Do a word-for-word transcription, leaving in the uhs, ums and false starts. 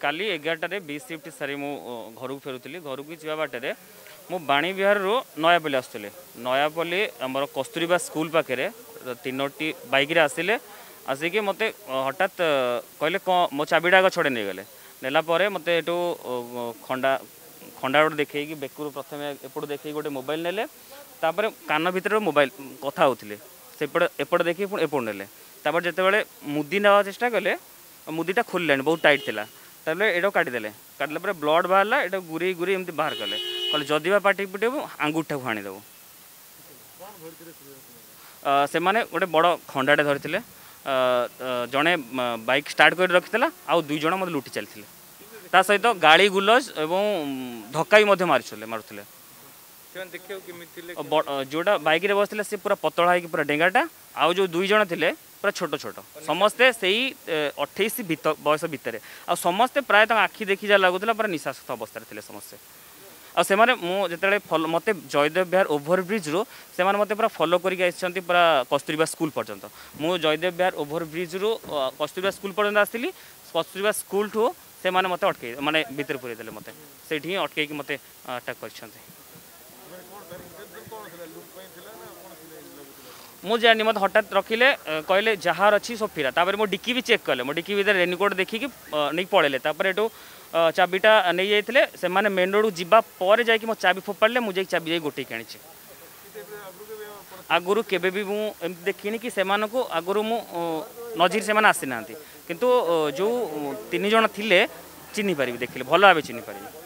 काली एगारटे B shift सारी मु घर को फेरुली घर को जी बाटे मु बाणी विहार रू नयापल्ली आसुले नयापल्ली आमर कस्तूरीबा स्कूल पाखे तीनोटी बैक्रे आसिले आसिक मत हठात कहले मो चाबीटा आग छड़े नहींगले नेला मत यू खंडा खंडा गोटे देखिए बेकू प्रथम एपटू देखे गोटे मोबाइल नेले तापर कान भर मोबाइल कथा होते सेपटे एपट देखिए पुणी एपट नेले तापर जितेबाला मुदी ना चेषा कले मुदीटा खोल बहुत टाइट थी तेल ये काटिदेले काटिदेला ब्लड बाहरला ये गुरी गुरी एमती बाहर कले कहे जदि पाटी पिटेबू आंगूठा को हाणीदेव से मैंने गोटे बड़ खंडाटे धरी जड़े बाइक स्टार्ट कर रखिला आउ दुई जन मतलब लुटि चलते ता सहित गाड़ी गुलज और धक्का भी मारे मारुले जोटा बाइक बसते सी पूरा पतला है पूरा डेंगाटा आउ जो दुई जन थे पूरा छोट छोट समस्ते से अठाईस बयस भितर आ समस्ते प्रायत आखि देखी जहाँ लगुला पूरा निशास्थ अवस्था थे समस्ते आने मुझे फलो मत जयदेव बिहार ओभरब्रिज रु से मत पूरा फलो करके पूरा कस्तूरीबा स्कूल पर्यटन मु जयदेव बिहार ओभरब्रिज रु कस्तूरीबा स्कूल पर्यटन आसली कस्तूरीबा स्कूल ठू से मत अटक मानने भितर पूरे देते मत से अटकई मत अटाक कर मुझे जानी मत हठात रखिले कहले जहाँ अच्छी सब फिरा तापर मो डिक्की भी चेक कले मो डिक्की भर रेनकोट देखिक नहीं पड़े तापर एटू चाबीटा नहीं जाइए से मैंने मेन रोड जापर जा मो चाबी फोपाड़े मुझे चाबी जा गोटे आनी आगुरी केवे भी मुझे देखनी कि आगुरी मु नजर से आसी ना कितु जो तीन जन थे चिन्ह पारि देखे भल भाव चिन्ह पारि।